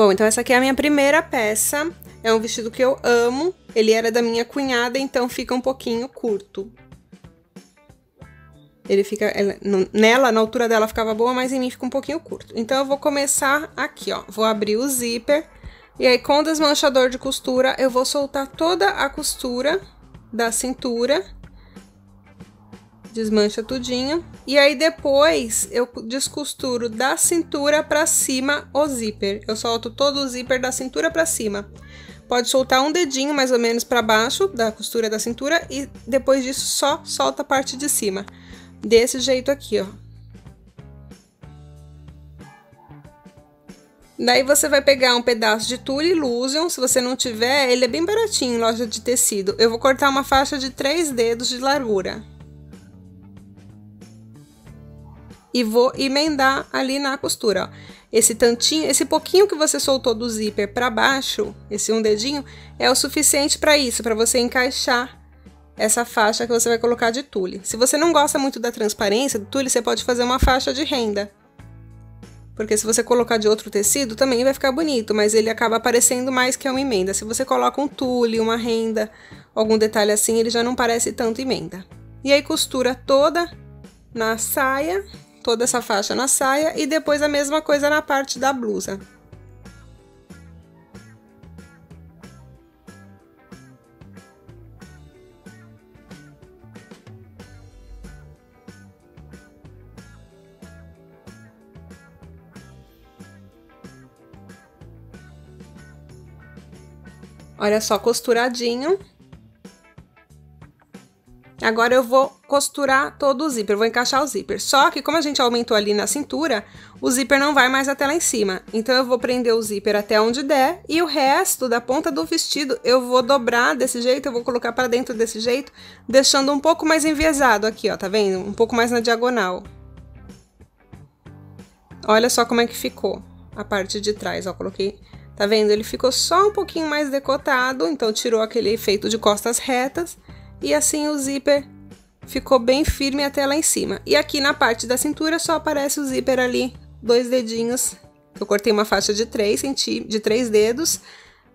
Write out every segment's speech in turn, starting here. Bom, então essa aqui é a minha primeira peça. É um vestido que eu amo. Ele era da minha cunhada, então fica um pouquinho curto. Ele fica... na altura dela ficava boa, mas em mim fica um pouquinho curto. Então eu vou começar aqui, ó. Vou abrir o zíper. E aí, com o desmanchador de costura, eu vou soltar toda a costura da cintura. Desmancha tudinho. E aí, depois, eu descosturo da cintura pra cima o zíper. Eu solto todo o zíper da cintura pra cima. Pode soltar um dedinho, mais ou menos, pra baixo da costura da cintura. E depois disso, só solta a parte de cima. Desse jeito aqui, ó. Daí você vai pegar um pedaço de Tulle Illusion, se você não tiver, ele é bem baratinho em loja de tecido. Eu vou cortar uma faixa de 3 dedos de largura. E vou emendar ali na costura, ó. Esse tantinho, esse pouquinho que você soltou do zíper pra baixo, esse um dedinho, é o suficiente pra isso, pra você encaixar essa faixa que você vai colocar de tule. Se você não gosta muito da transparência do tule, você pode fazer uma faixa de renda. Porque se você colocar de outro tecido, também vai ficar bonito, mas ele acaba aparecendo mais que uma emenda. Se você coloca um tule, uma renda, algum detalhe assim, ele já não parece tanto emenda. E aí costura toda na saia, toda essa faixa na saia, e depois a mesma coisa na parte da blusa. Olha só, costuradinho. Agora eu vou costurar todo o zíper, vou encaixar o zíper. Só que como a gente aumentou ali na cintura, o zíper não vai mais até lá em cima. Então eu vou prender o zíper até onde der e o resto da ponta do vestido eu vou dobrar desse jeito, eu vou colocar pra dentro desse jeito, deixando um pouco mais enviesado aqui, ó, tá vendo? Um pouco mais na diagonal. Olha só como é que ficou a parte de trás, ó, coloquei... Tá vendo? Ele ficou só um pouquinho mais decotado, então tirou aquele efeito de costas retas. E assim o zíper ficou bem firme até lá em cima. E aqui na parte da cintura só aparece o zíper ali, 2 dedinhos. Eu cortei uma faixa de 3 dedos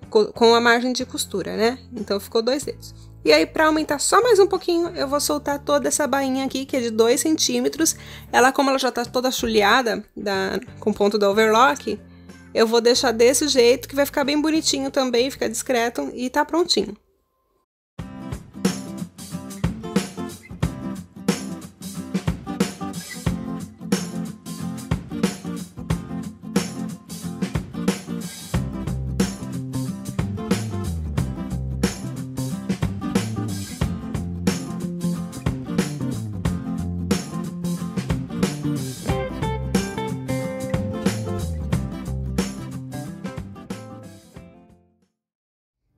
com a margem de costura, né? Então ficou 2 dedos. E aí, pra aumentar só mais um pouquinho, eu vou soltar toda essa bainha aqui, que é de 2 centímetros. Ela, como ela já tá toda chuleada com ponto da overlock... Eu vou deixar desse jeito, que vai ficar bem bonitinho também, fica discreto e tá prontinho.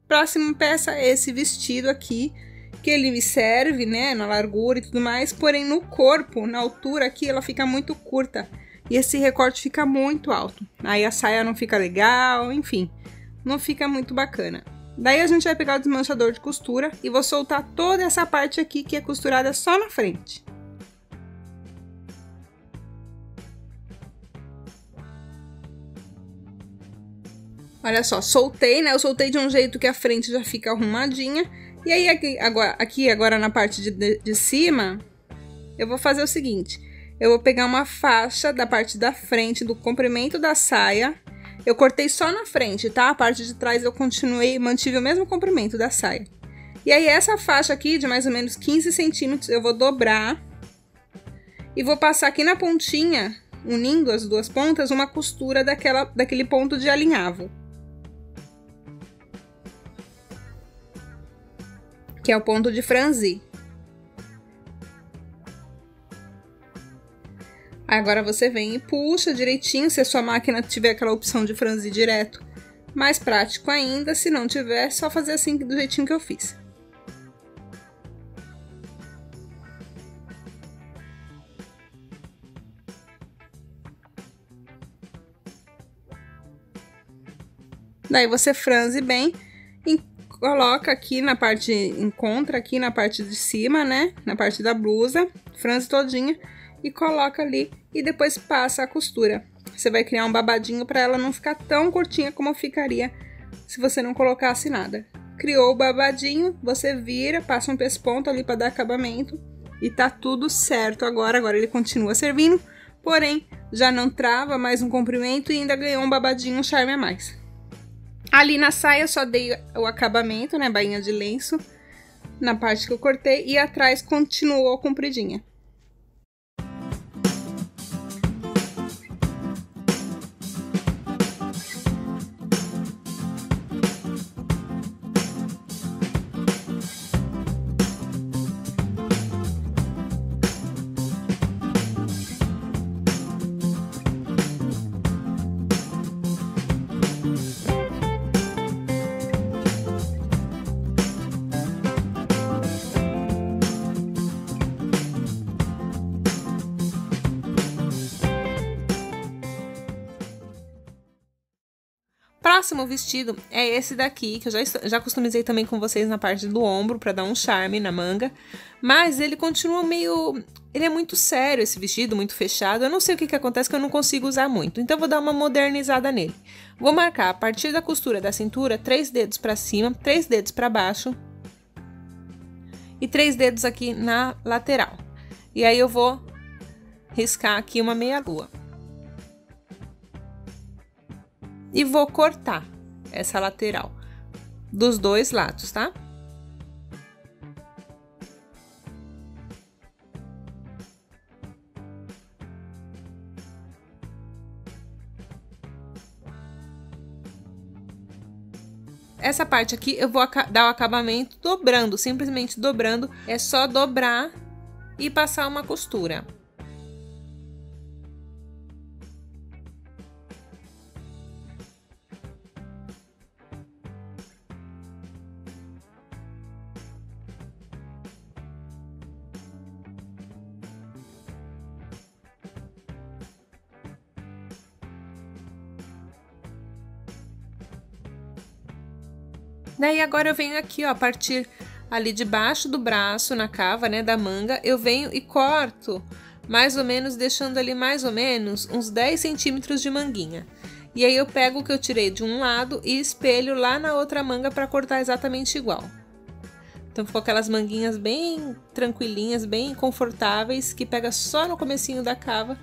Próxima peça é esse vestido aqui, que ele me serve, né, na largura e tudo mais, porém no corpo, na altura aqui, ela fica muito curta. E esse recorte fica muito alto. Aí a saia não fica legal, enfim, não fica muito bacana. Daí a gente vai pegar o desmanchador de costura e vou soltar toda essa parte aqui que é costurada só na frente. Olha só, soltei, né? Eu soltei de um jeito que a frente já fica arrumadinha. E aí, agora na parte de cima, eu vou fazer o seguinte. Eu vou pegar uma faixa da parte da frente, do comprimento da saia. Eu cortei só na frente, tá? A parte de trás eu continuei, mantive o mesmo comprimento da saia. E aí, essa faixa aqui, de mais ou menos 15 centímetros, eu vou dobrar. E vou passar aqui na pontinha, unindo as duas pontas, uma costura daquele ponto de alinhavo. Que é o ponto de franzir. Agora você vem e puxa direitinho, se a sua máquina tiver aquela opção de franzir direto, mais prático ainda. Se não tiver, é só fazer assim, do jeitinho que eu fiz. Daí você franze bem e coloca aqui na parte, encontra aqui na parte de cima, né? Na parte da blusa, franze todinha e coloca ali e depois passa a costura. porque você vai criar um babadinho para ela não ficar tão curtinha como ficaria se você não colocasse nada. Criou o babadinho, você vira, passa um pesponto ali para dar acabamento e tá tudo certo agora. Agora ele continua servindo, porém já não trava mais um comprimento e ainda ganhou um babadinho, um charme a mais. Ali na saia eu só dei o acabamento, né, bainha de lenço, na parte que eu cortei, e atrás continuou compridinha. O próximo vestido é esse daqui, que eu já customizei também com vocês na parte do ombro, para dar um charme na manga. Mas ele continua meio... ele é muito sério esse vestido, muito fechado. Eu não sei o que acontece, que eu não consigo usar muito. Então eu vou dar uma modernizada nele. Vou marcar a partir da costura da cintura, 3 dedos para cima, 3 dedos para baixo. E 3 dedos aqui na lateral. E aí eu vou riscar aqui uma meia lua. E vou cortar essa lateral dos 2 lados, tá? Essa parte aqui eu vou dar o acabamento dobrando, simplesmente dobrando. É só dobrar e passar uma costura. Daí agora eu venho aqui, ó, a partir ali de baixo do braço, na cava, né, da manga, eu venho e corto mais ou menos, deixando ali mais ou menos uns 10 centímetros de manguinha. E aí eu pego o que eu tirei de um lado e espelho lá na outra manga para cortar exatamente igual. Então ficou aquelas manguinhas bem tranquilinhas, bem confortáveis, que pega só no comecinho da cava,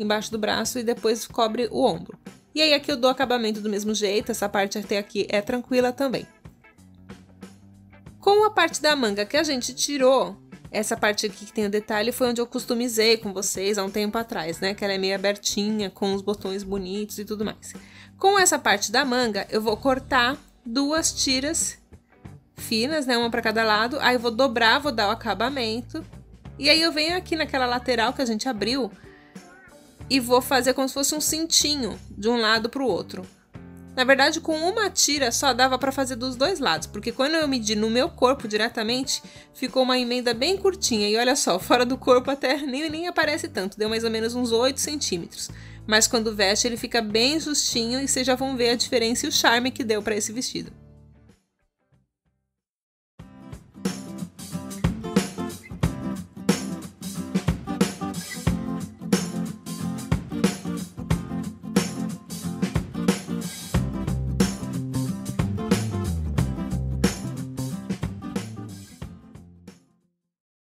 embaixo do braço, e depois cobre o ombro. E aí aqui eu dou acabamento do mesmo jeito, essa parte até aqui é tranquila também. Com a parte da manga que a gente tirou, essa parte aqui que tem o detalhe foi onde eu customizei com vocês há um tempo atrás, né? Que ela é meio abertinha, com os botões bonitos e tudo mais. Com essa parte da manga, eu vou cortar 2 tiras finas, né? Uma para cada lado. Aí eu vou dobrar, vou dar o acabamento. E aí eu venho aqui naquela lateral que a gente abriu e vou fazer como se fosse um cintinho de um lado para o outro. Na verdade, com uma tira só dava para fazer dos 2 lados, porque quando eu medi no meu corpo diretamente, ficou uma emenda bem curtinha. E olha só, fora do corpo até nem aparece tanto, deu mais ou menos uns 8 centímetros. Mas quando veste, ele fica bem justinho e vocês já vão ver a diferença e o charme que deu para esse vestido.